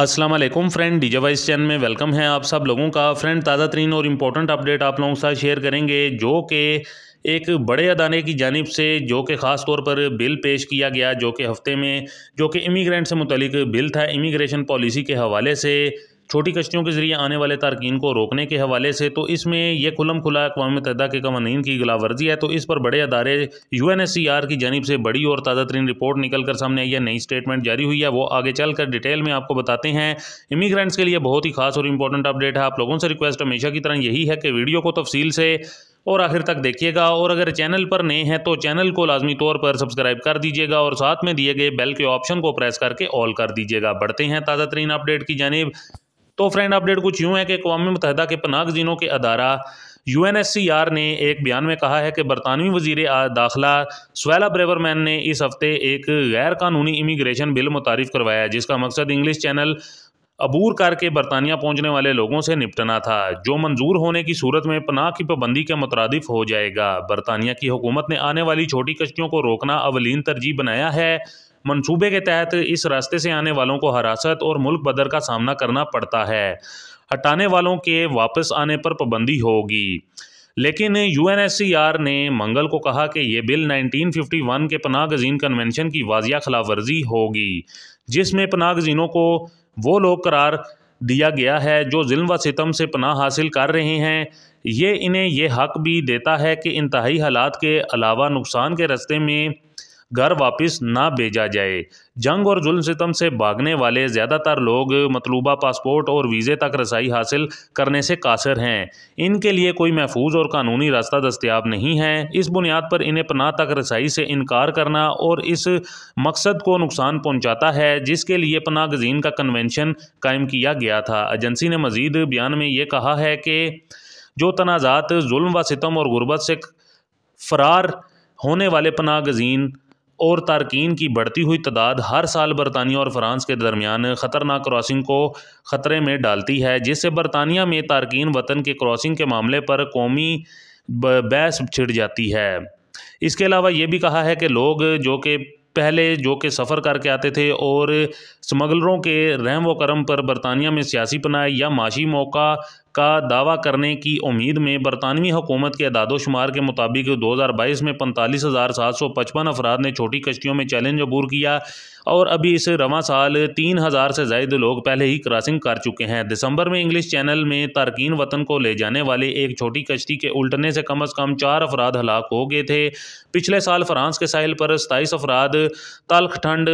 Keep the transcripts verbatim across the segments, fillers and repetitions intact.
अस्सलाम वालेकुम friend, DJ wise channel में वेलकम है आप सब लोगों का। फ्रेंड, ताज़ा तरीन और इम्पोर्टेंट अपडेट आप लोगों के साथ शेयर करेंगे जो कि एक बड़े अदारे की जानिब से जो कि ख़ास तौर पर बिल पेश किया गया, जो कि हफ्ते में जो कि इमिग्रेंट से मुतलिक बिल था, इमिग्रेशन पॉलिसी के हवाले से छोटी कश्तियों के ज़रिए आने वाले तारकिन को रोकने के हवाले से। तो इसमें यह खुलम खुला अक़वाम मुत्तहदा के कवानीन की गिलावर्जी है। तो इस पर बड़े अदारे U N H C R की जानिब से बड़ी और ताज़ा तरीन रिपोर्ट निकल कर सामने आई है, नई स्टेटमेंट जारी हुई है, वो आगे चल कर डिटेल में आपको बताते हैं। इमिग्रेंट्स के लिए बहुत ही खास और इंपॉर्टेंट अपडेट है। आप लोगों से रिक्वेस्ट हमेशा की तरह यही है कि वीडियो को तफसील से और आखिर तक देखिएगा, और अगर चैनल पर नए हैं तो चैनल को लाजमी तौर पर सब्सक्राइब कर दीजिएगा और साथ में दिए गए बेल के ऑप्शन को प्रेस करके ऑल कर दीजिएगा। बढ़ते हैं ताज़ा तरीन अपडेट की जानिब। तो फ्रेंड, अपडेट कुछ यूँ है कि अक़वाम मुत्तहदा के पनाहगज़ीनों के अदारा U N H C R ने एक बयान में कहा है कि बरतानवी वज़ीर दाखिला स्वेला ब्रेवरमैन ने इस हफ़्ते एक गैर कानूनी इमिग्रेशन बिल मुतारिफ़ करवाया, जिसका मकसद इंग्लिश चैनल अबूर करके बरतानिया पहुंचने वाले लोगों से निपटना था, जो मंजूर होने की सूरत में पनाह की पाबंदी के मुतरादिफ हो जाएगा। बरतानिया की हुकूमत ने आने वाली छोटी कश्तियों को रोकना अवलीन तरजीह बनाया है। मंसूबे के तहत इस रास्ते से आने वालों को हरासत और मुल्क बदर का सामना करना पड़ता है। हटाने वालों के वापस आने पर पाबंदी होगी। लेकिन U N H C R ने मंगल को कहा कि ये बिल नाइनटीन फिफ्टी वन के पनाहगज़ीन कन्वेंशन की वाजिया खिलाफवर्जी होगी, जिसमें पनाहगज़ीनों को वो लोग करार दिया गया है जो जुल्म व सितम से पनाह हासिल कर रहे हैं। ये इन्हें यह हक भी देता है कि इंतहाई हालात के अलावा नुकसान के रास्ते में घर वापस ना भेजा जाए। जंग और जुल्म सितम से भागने वाले ज़्यादातर लोग मतलूबा पासपोर्ट और वीज़े तक रसाई हासिल करने से कासर हैं। इनके लिए कोई महफूज और कानूनी रास्ता दस्तियाब नहीं है। इस बुनियाद पर इन्हें पनाह तक रसाई से इनकार करना और इस मकसद को नुकसान पहुँचाता है जिसके लिए पनाहगज़ीन का कन्वेंशन कायम किया गया था। एजेंसी ने मज़ीद बयान में यह कहा है कि जो तनाज़ात जुल्म व सितम और गुर्बत से फ़रार होने वाले पनाहगज़ीन और तारकीन की बढ़ती हुई तादाद हर साल बरतानिया और फ्रांस के दरमियान ख़तरनाक क्रॉसिंग को ख़तरे में डालती है, जिससे बरतानिया में तारकीन वतन के क्रॉसिंग के मामले पर कौमी बहस छिड़ जाती है। इसके अलावा ये भी कहा है कि लोग जो कि पहले जो कि सफ़र करके आते थे और स्मगलरों के रहम व करम पर बरतानिया में सियासी पनाह या माशी मौका का दावा करने की उम्मीद में बरतानवी हुकूमत के अदादोशुमार के मुताबिक दो हज़ार बाईस में पैंतालीस हज़ार सात सौ पचपन अफराद ने छोटी कश्तियों में चैलेंज अबूर किया और अभी इस रवां साल तीन हज़ार से ज़ायद लोग पहले ही क्रॉसिंग कर चुके हैं। दिसंबर में इंग्लिश चैनल में तारकीन वतन को ले जाने वाले एक छोटी कश्ती के उल्टने से कम अज़ कम चार अफराद हलाक हो गए थे। पिछले साल फ्रांस के साहिल पर सताईस अफराद तल्ख ठंड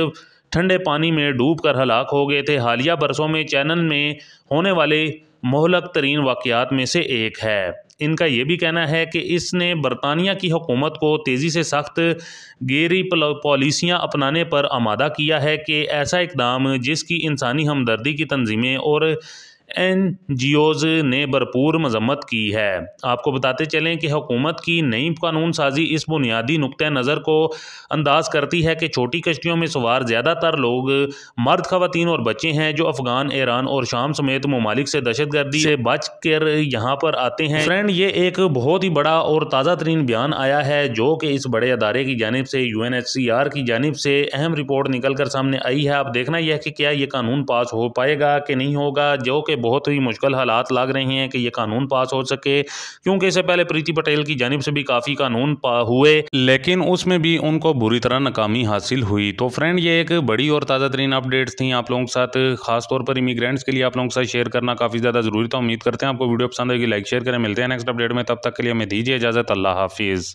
ठंडे पानी में डूब कर हलाक हो गए थे। हालिया बरसों में चैनल में होने वाले मोहलक तरीन वाक़यात में से एक है। इनका ये भी कहना है कि इसने बरतानिया की हुकूमत को तेज़ी से सख्त गेरी पॉलिसियाँ अपनाने पर आमादा किया है कि ऐसा इकदाम जिसकी इंसानी हमदर्दी की तंजीमें और एन जी ओज़ ने भरपूर मजम्मत की है। आपको बताते चलें कि हुकूमत की नई कानून साजी इस बुनियादी नुक्ते नज़र को अंदाज करती है कि छोटी कश्तियों में सवार ज़्यादातर लोग मर्द, ख़वातीन और बच्चे हैं जो अफ़गान, ईरान और शाम समेत ममालिक से दहशतगर्दी से बच कर यहाँ पर आते हैं। फ्रेंड, ये एक बहुत ही बड़ा और ताज़ा तरीन बयान आया है जो कि इस बड़े अदारे की जानिब से U N H C R की जानिब से अहम रिपोर्ट निकल कर सामने आई है। अब देखना यह है कि क्या ये कानून पास हो पाएगा कि नहीं होगा, जो कि बहुत ही मुश्किल हालात लग रहे हैं कि ये कानून पास हो सके, क्योंकि इससे पहले प्रीति पटेल की जानिब से भी काफ़ी कानून हुए लेकिन उसमें भी उनको बुरी तरह नाकामी हासिल हुई। तो फ्रेंड, ये एक बड़ी और ताज़ा तरीन अपडेट्स थी आप लोगों के साथ, खासतौर पर इमिग्रेंट्स के लिए आप लोगों के साथ शेयर करना काफ़ी ज़्यादा ज़रूरी था। उम्मीद करते हैं आपको वीडियो पसंद होगी, लाइक शेयर करें। मिलते हैं नेक्स्ट अपडेट में, तब तक के लिए हमें दीजिए इजाज़त। अल्लाह हाफिज़।